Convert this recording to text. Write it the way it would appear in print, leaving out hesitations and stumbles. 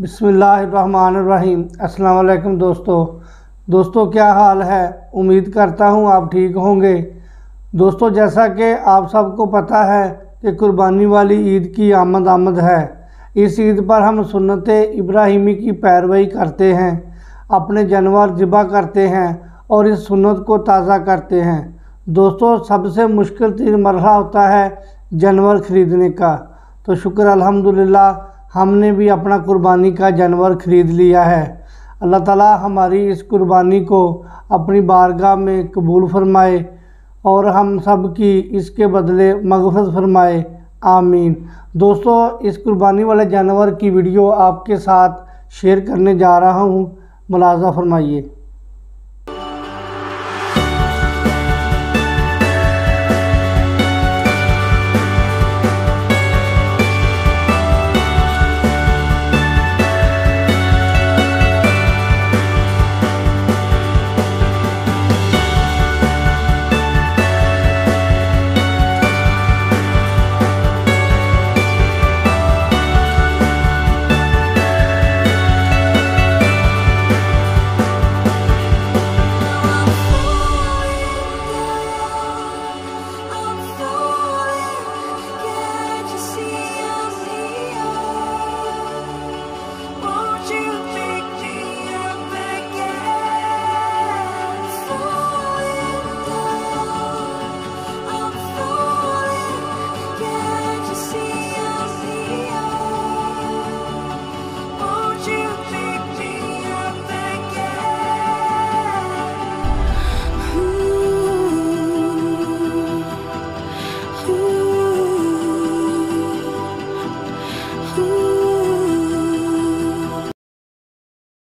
बिस्मिल्लाहिर्रहमानिर्रहीम। अस्सलाम वालेकुम दोस्तों क्या हाल है। उम्मीद करता हूँ आप ठीक होंगे। दोस्तों जैसा कि आप सबको पता है कि कुर्बानी वाली ईद की आमद है। इस ईद पर हम सुन्नत इब्राहिमी की पैरवई करते हैं, अपने जानवर ज़िबा करते हैं और इस सुन्नत को ताज़ा करते हैं। दोस्तों सबसे मुश्किल तीन मरहला होता है जानवर ख़रीदने का। तो शुक्र अल्हम्दुलिल्लाह हमने भी अपना कुर्बानी का जानवर ख़रीद लिया है। अल्लाह ताला हमारी इस कुर्बानी को अपनी बारगाह में कबूल फरमाए और हम सब की इसके बदले मग़फ़िरत फरमाए, आमीन। दोस्तों इस कुर्बानी वाले जानवर की वीडियो आपके साथ शेयर करने जा रहा हूँ, मुलाज़ा फरमाइए।